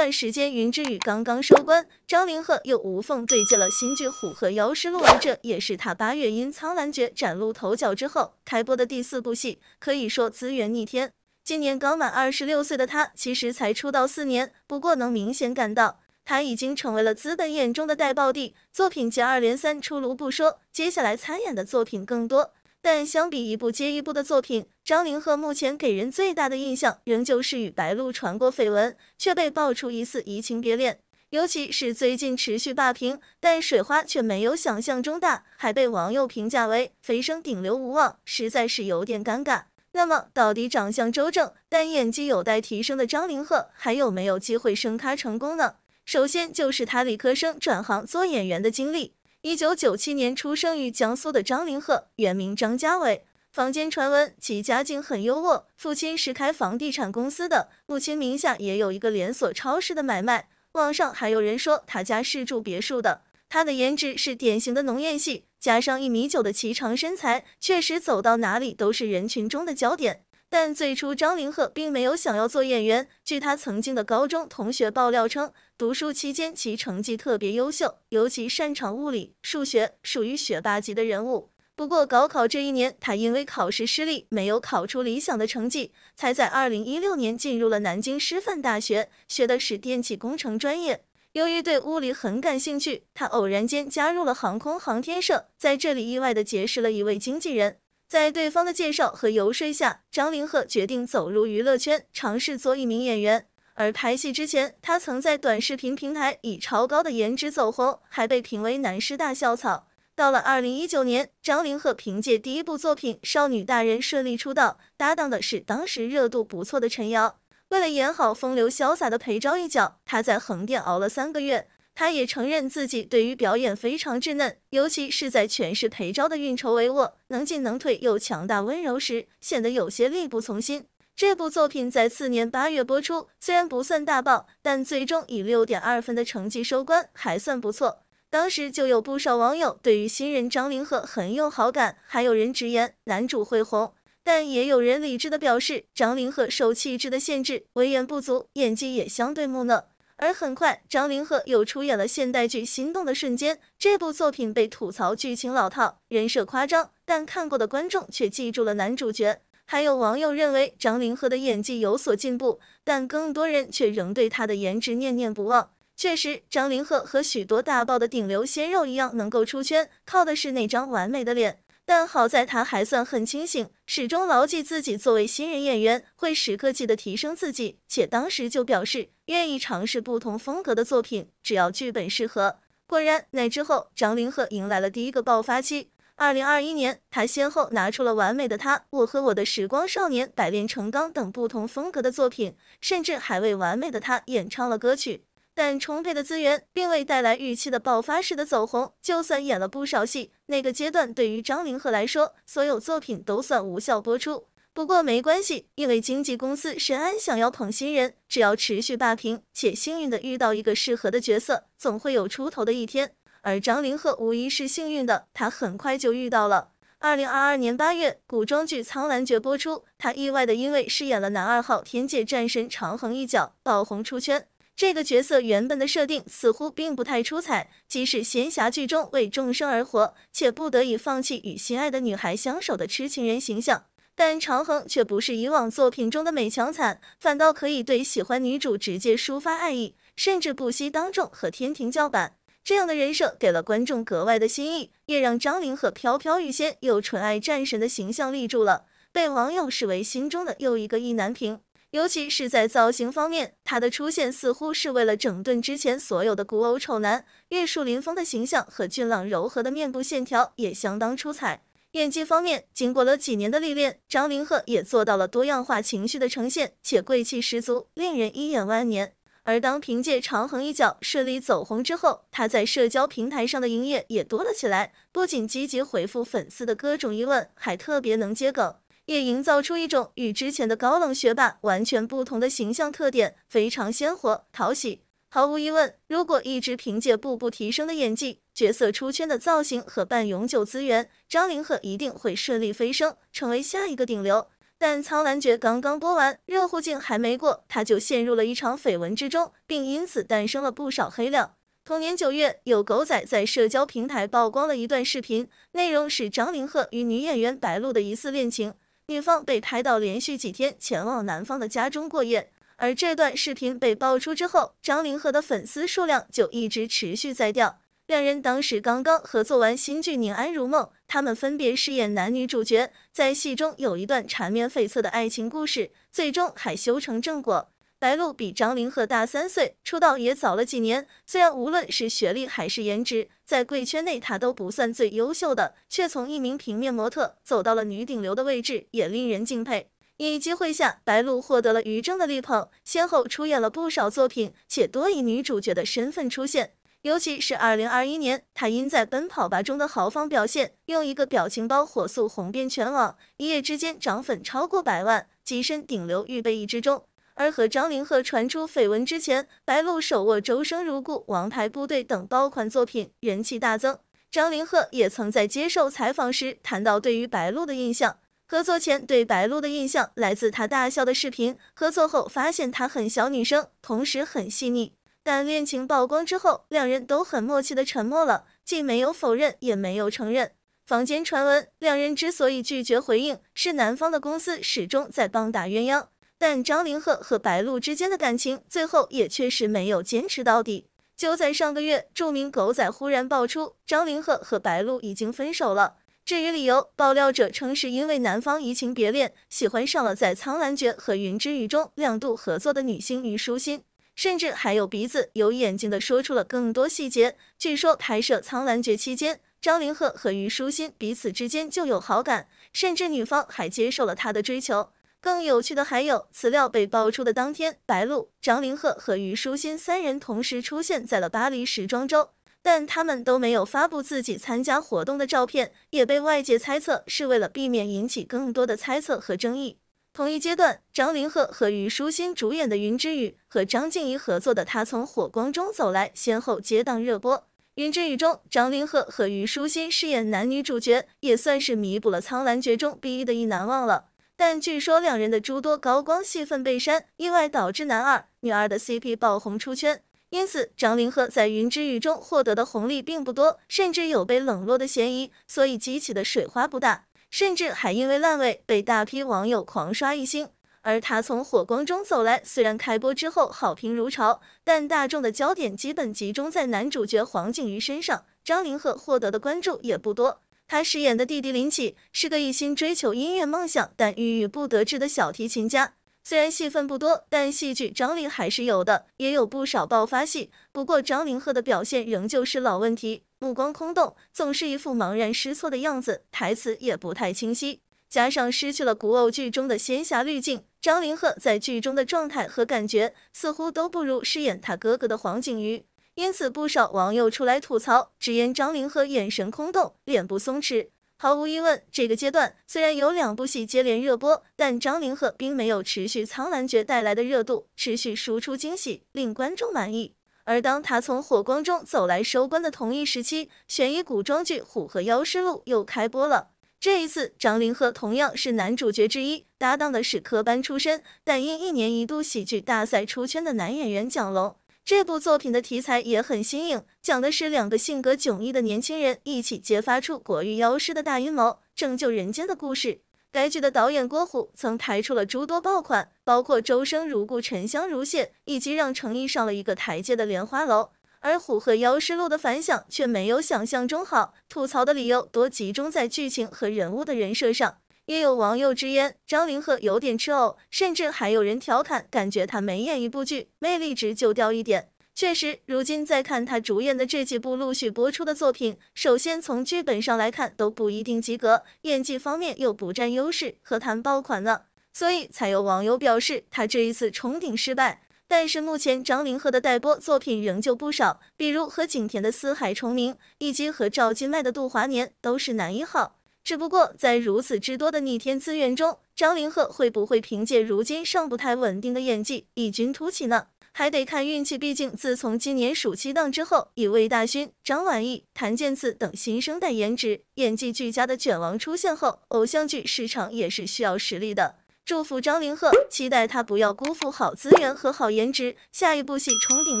段时间，云之羽刚刚收官，张凌赫又无缝对接了新剧《虎和妖尸录》，这也是他8月因《苍兰诀》崭露头角之后开播的第4部戏，可以说资源逆天。今年刚满26岁的他，其实才出道4年，不过能明显感到他已经成为了资本眼中的带爆帝，作品接二连三出炉不说，接下来参演的作品更多。 但相比一部接一部的作品，张凌赫目前给人最大的印象，仍旧是与白鹿传过绯闻，却被爆出疑似移情别恋。尤其是最近持续霸屏，但水花却没有想象中大，还被网友评价为“蜚声顶流无望”，实在是有点尴尬。那么，到底长相周正但演技有待提升的张凌赫，还有没有机会升咖成功呢？首先就是他理科生转行做演员的经历。 1997年出生于江苏的张凌赫，原名张家伟。坊间传闻其家境很优渥，父亲是开房地产公司的，母亲名下也有一个连锁超市的买卖。网上还有人说他家是住别墅的。他的颜值是典型的浓艳系，加上1.9米的颀长身材，确实走到哪里都是人群中的焦点。但最初张凌赫并没有想要做演员。据他曾经的高中同学爆料称， 读书期间，其成绩特别优秀，尤其擅长物理、数学，属于学霸级的人物。不过，高考这一年，他因为考试失利，没有考出理想的成绩，才在2016年进入了南京师范大学，学的是电气工程专业。由于对物理很感兴趣，他偶然间加入了航空航天社，在这里意外地结识了一位经纪人。在对方的介绍和游说下，张凌赫决定走入娱乐圈，尝试做一名演员。 而拍戏之前，他曾在短视频平台以超高的颜值走红，还被评为南师大校草。到了2019年，张凌赫凭借第一部作品《少女大人》顺利出道，搭档的是当时热度不错的陈瑶。为了演好风流潇洒的裴昭一角，他在横店熬了3个月。他也承认自己对于表演非常稚嫩，尤其是在诠释裴昭的运筹帷幄、能进能退又强大温柔时，显得有些力不从心。 这部作品在次年8月播出，虽然不算大爆，但最终以6.2分的成绩收官，还算不错。当时就有不少网友对于新人张凌赫很有好感，还有人直言男主会红，但也有人理智的表示，张凌赫受气质的限制，为演不足，演技也相对木讷。而很快，张凌赫又出演了现代剧《心动的瞬间》，这部作品被吐槽剧情老套，人设夸张，但看过的观众却记住了男主角。 还有网友认为张凌赫的演技有所进步，但更多人却仍对他的颜值念念不忘。确实，张凌赫和许多大爆的顶流鲜肉一样，能够出圈，靠的是那张完美的脸。但好在他还算很清醒，始终牢记自己作为新人演员会时刻记得提升自己，且当时就表示愿意尝试不同风格的作品，只要剧本适合。果然，那之后张凌赫迎来了第一个爆发期。 2021年，他先后拿出了《完美的他》《我和我的时光少年》《百炼成钢》等不同风格的作品，甚至还为《完美的他》演唱了歌曲。但充沛的资源并未带来预期的爆发式的走红，就算演了不少戏，那个阶段对于张凌赫来说，所有作品都算无效播出。不过没关系，因为经纪公司深谙想要捧新人，只要持续霸屏，且幸运的遇到一个适合的角色，总会有出头的一天。 而张凌赫无疑是幸运的，他很快就遇到了。2022年8月，古装剧《苍兰诀》播出，他意外的因为饰演了男2号天界战神长恒一角爆红出圈。这个角色原本的设定似乎并不太出彩，即使仙侠剧中为众生而活，且不得已放弃与心爱的女孩相守的痴情人形象，但长恒却不是以往作品中的美强惨，反倒可以对喜欢女主直接抒发爱意，甚至不惜当众和天庭叫板。 这样的人设给了观众格外的新意，也让张凌赫飘飘欲仙又纯爱战神的形象立住了，被网友视为心中的又一个意难平。尤其是在造型方面，他的出现似乎是为了整顿之前所有的古偶丑男，玉树临风的形象和俊朗柔和的面部线条也相当出彩。演技方面，经过了几年的历练，张凌赫也做到了多样化情绪的呈现，且贵气十足，令人一眼万年。 而当凭借长恒一角顺利走红之后，他在社交平台上的营业也多了起来。不仅积极回复粉丝的各种疑问，还特别能接梗，也营造出一种与之前的高冷学霸完全不同的形象特点，非常鲜活讨喜。毫无疑问，如果一直凭借步步提升的演技、角色出圈的造型和半永久资源，张凌赫一定会顺利飞升，成为下一个顶流。但苍兰诀刚刚播完，热乎劲还没过，他就陷入了一场绯闻之中，并因此诞生了不少黑料。同年9月，有狗仔在社交平台曝光了一段视频，内容是张凌赫与女演员白鹿的疑似恋情，女方被拍到连续几天前往男方的家中过夜。而这段视频被爆出之后，张凌赫的粉丝数量就一直持续在掉。两人当时刚刚合作完新剧《宁安如梦》，他们分别饰演男女主角，在戏中有一段缠绵悱恻的爱情故事，最终还修成正果。白鹿比张凌赫大3岁，出道也早了几年，虽然无论是学历还是颜值，在贵圈内她都不算最优秀的，却从一名平面模特走到了女顶流的位置，也令人敬佩。一机会下，白鹿获得了于正的力捧，先后出演了不少作品，且多以女主角的身份出现。尤其是2021年，她因在《奔跑吧》中的豪放表现，用一个表情包火速红遍全网，一夜之间涨粉超过100万，跻身顶流预备役之中。而和张凌赫传出绯闻之前，白鹿手握《周生如故》《王牌部队》等爆款作品，人气大增。张凌赫也曾在接受采访时谈到对于白鹿的印象。合作前对白鹿的印象来自她大笑的视频，合作后发现她很小女生，同时很细腻。但恋情曝光之后，两人都很默契的沉默了，既没有否认也没有承认。坊间传闻，两人之所以拒绝回应，是男方的公司始终在棒打鸳鸯。但张凌赫和白鹿之间的感情最后也确实没有坚持到底。就在上个月，著名狗仔忽然爆出张凌赫和白鹿已经分手了。至于理由，爆料者称是因为男方移情别恋，喜欢上了在《苍兰诀》和《云之羽》中两度合作的女星虞书欣，甚至还有鼻子有眼睛的说出了更多细节。据说拍摄《苍兰诀》期间，张凌赫和虞书欣彼此之间就有好感，甚至女方还接受了他的追求。更有趣的还有，此料被爆出的当天，白鹿、张凌赫和虞书欣三人同时出现在了巴黎时装周。但他们都没有发布自己参加活动的照片，也被外界猜测是为了避免引起更多的猜测和争议。同一阶段，张凌赫和虞书欣主演的《云之羽》和张婧仪合作的《她从火光中走来》先后接档热播。《云之羽》中，张凌赫和虞书欣饰演男女主角，也算是弥补了《苍兰诀》中 B1 的意难忘了。但据说两人的诸多高光戏份被删，意外导致男二、女二的 CP 爆红出圈。因此，张凌赫在《云之羽》中获得的红利并不多，甚至有被冷落的嫌疑，所以激起的水花不大，甚至还因为烂尾被大批网友狂刷一星。而他从火光中走来，虽然开播之后好评如潮，但大众的焦点基本集中在男主角黄景瑜身上，张凌赫获得的关注也不多。他饰演的弟弟林启是个一心追求音乐梦想但郁郁不得志的小提琴家。虽然戏份不多，但戏剧张力还是有的，也有不少爆发戏。不过张凌赫的表现仍旧是老问题，目光空洞，总是一副茫然失措的样子，台词也不太清晰。加上失去了古偶剧中的仙侠滤镜，张凌赫在剧中的状态和感觉似乎都不如饰演他哥哥的黄景瑜。因此不少网友出来吐槽，直言张凌赫眼神空洞，脸部松弛。毫无疑问，这个阶段虽然有2部戏接连热播，但张凌赫并没有持续《苍兰诀》带来的热度，持续输出惊喜，令观众满意。而当他从火光中走来收官的同一时期，悬疑古装剧《虎和妖师录》又开播了。这一次，张凌赫同样是男主角之一，搭档的是科班出身，但因1年1度喜剧大赛出圈的男演员蒋龙。这部作品的题材也很新颖，讲的是2个性格迥异的年轻人一起揭发出国域妖师的大阴谋，拯救人间的故事。该剧的导演郭虎曾拍出了诸多爆款，包括《周生如故》《沉香如屑》，以及让诚意上了一个台阶的《莲花楼》。而《虎和妖师录》的反响却没有想象中好，吐槽的理由多集中在剧情和人物的人设上。也有网友直言张凌赫有点吃藕，甚至还有人调侃感觉他每演一部剧魅力值就掉一点。确实，如今再看他主演的这几部陆续播出的作品，首先从剧本上来看都不一定及格，演技方面又不占优势，何谈爆款呢？所以才有网友表示他这一次冲顶失败。但是目前张凌赫的待播作品仍旧不少，比如和景甜的《四海重明》以及和赵今麦的《度华年》都是男1号。只不过在如此之多的逆天资源中，张凌赫会不会凭借如今尚不太稳定的演技异军突起呢？还得看运气，毕竟自从今年暑期档之后，以魏大勋、张晚意、谭健次等新生代颜值、演技俱佳的卷王出现后，偶像剧市场也是需要实力的。祝福张凌赫，期待他不要辜负好资源和好颜值，下一部戏冲顶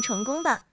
成功吧。